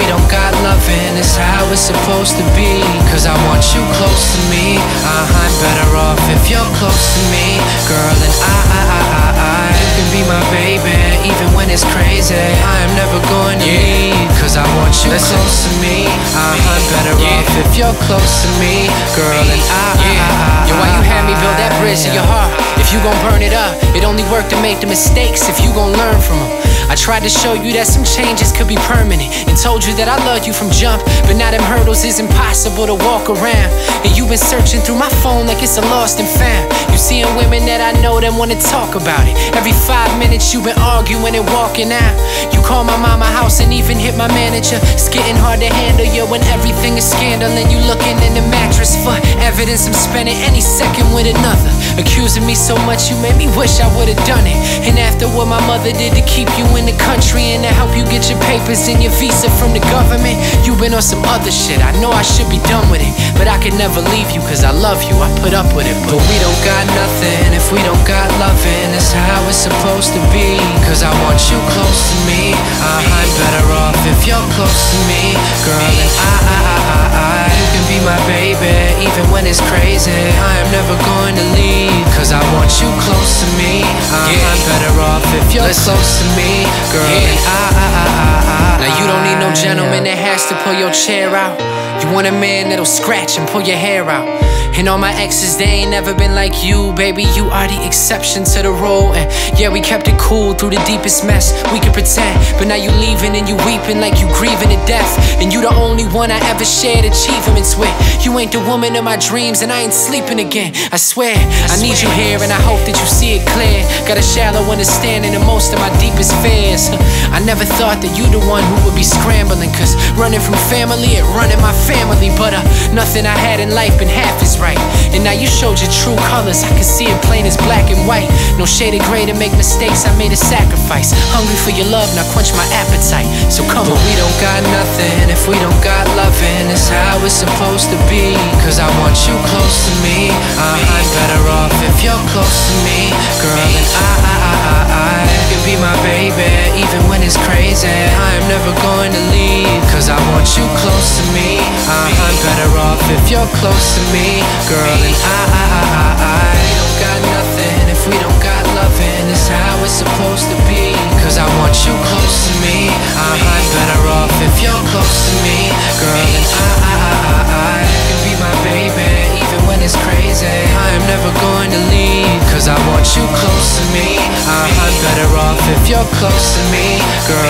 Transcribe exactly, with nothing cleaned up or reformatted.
we don't got loving, it's how it's supposed to be. Cause I want you close to me, uh-huh, I'm better off if you're close to me. Girl, and I, I, I, I, I you can be my baby, even when it's crazy. I am never going to leave, cause I want you Listen. close to me, uh-huh, I'm better yeah. off if you're close to me. Girl, and I, yeah. I, I, I, I Yo, why you had me build that bridge to your heart? If you gon' burn it up, it only worked to make the mistakes if you gon' learn from them. I tried to show you that some changes could be permanent, and told you that I love you from jump, but now them hurdles is impossible to walk around. And you've been searching through my phone like it's a lost and found. You seeing women that I know that wanna talk about it. Every five minutes you've been arguing and walking out. You call my mama house and even hit my manager. It's getting hard to handle you when everything is scandal, and you looking in the mattress for evidence. I'm spending any second with another, accusing me so much you made me wish I would've done it. And after what my mother did to keep you in in the country and to help you get your papers and your visa from the government, you've been on some other shit. I know I should be done with it, but I could never leave you, cause I love you, I put up with it. But we don't got nothing if we don't got loving, it's how it's supposed to be. Cause I want you close to me, uh-huh, I'm better off if you're close to me. Girl, and I, I, I, I, I you can be my baby, even when it's crazy. I am never going to leave, cause I want you close to me, uh-huh, yeah. I'm better off if you're Listen. close to me. Girl, yeah. and I, I, I, I, I, now you don't need no gentleman that has to pull your chair out. You want a man that'll scratch and pull your hair out. And all my exes, they ain't never been like you, baby. You are the exception to the rule. And yeah, we kept it cool through the deepest mess we could pretend. But now you leaving and you weeping like you grieving to death. And you the only one I ever shared achievements with. You ain't the woman of my dreams and I ain't sleeping again. I swear, I need you here and I hope that you see it clear. Got a shallow understanding of most of my deepest fears. I never thought that you the one who would be scrambling, cause running from family and running my family. But uh, nothing I had in life been half as right. And now you showed your true colors, I can see it plain as black and white. No shade of gray to make mistakes, I made a sacrifice. Hungry for your love, now quench my appetite. So come but on. We don't got nothing if we don't got loving, it's how it's supposed to be. Cause I want you close to me, uh, I'm better off if you're close to me. Girl, and I, I, I, I, I you can be my baby, even when it's crazy. I am never going to leave, cause I want you close to me, uh, I'm better off if you're close to me. Girl, and I, I, I, I, I we don't got nothing if we don't got loving, it's how it's supposed to be. Cause I want you close to me, uh, I'm better off if you're close to me. Girl, and I, I, I, I, I you can be my baby, even when it's crazy. I am never going to leave, cause I want you close to me, uh, I'm better off if you're close to me. Girl,